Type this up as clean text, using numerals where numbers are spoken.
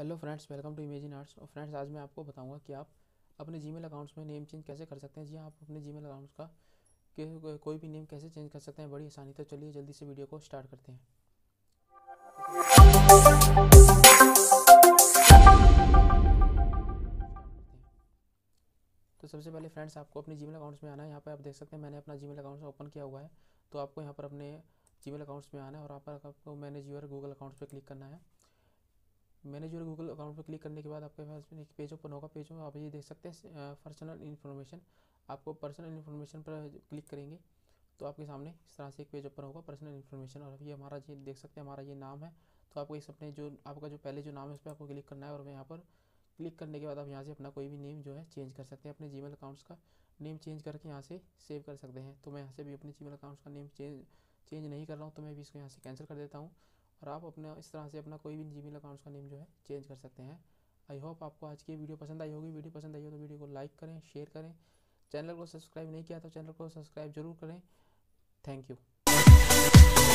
Hello friends, welcome to imagine arts. और friends, आज मैं आपको बताऊंगा कि आप अपने जीमेल अकाउंट्स में नेम चेंज कैसे कर सकते हैं। जी, आप अपने जीमेल अकाउंट्स का कोई भी नेम कैसे चेंज कर सकते हैं बड़ी आसानी। तो चलिए जल्दी से वीडियो को स्टार्ट करते हैं। तो सबसे पहले फ्रेंड्स, आपको अपने जीमेल अकाउंट्स में आना है। यहाँ पर आप देख सकते हैं मैंने अपना जीमेल अकाउंट ओपन किया हुआ है। तो आपको यहाँ पर अपने जीमेल अकाउंट्स में आना है और आपको मैनेज योर गूगल अकाउंट्स पर क्लिक करना है। मैनेज योर गूगल अकाउंट पर क्लिक करने के बाद आपके पास एक पेज ओपन होगा। पेज में आप ये देख सकते हैं पर्सनल इन्फॉर्मेशन। आपको पर्सनल इन्फॉर्मेशन पर क्लिक करेंगे तो आपके सामने इस तरह से एक पेज ओपन होगा, पर्सनल इन्फॉर्मेशन। और ये हमारा जी देख सकते हैं, हमारा ये नाम है। तो आपको इस अपने जो आपका जो पहले जो नाम है उस पर आपको क्लिक करना है। और यहाँ पर क्लिक करने के बाद आप यहाँ से अपना कोई भी नेम जो है चेंज कर सकते हैं। अपने जीमेल अकाउंट्स का नेम चेंज करके यहाँ से सेव कर सकते हैं। तो मैं यहाँ से भी अपने जीमेल अकाउंट्स का नेम चेंज नहीं कर रहा हूँ, तो मैं भी इसको यहाँ से कैंसिल कर देता हूँ। और आप अपना इस तरह से अपना कोई भी जीमेल अकाउंट्स का नेम जो है चेंज कर सकते हैं। आई होप आपको आज की वीडियो पसंद आई होगी। वीडियो पसंद आई हो तो वीडियो को लाइक करें, शेयर करें। चैनल को सब्सक्राइब नहीं किया तो चैनल को सब्सक्राइब जरूर करें। Thank you.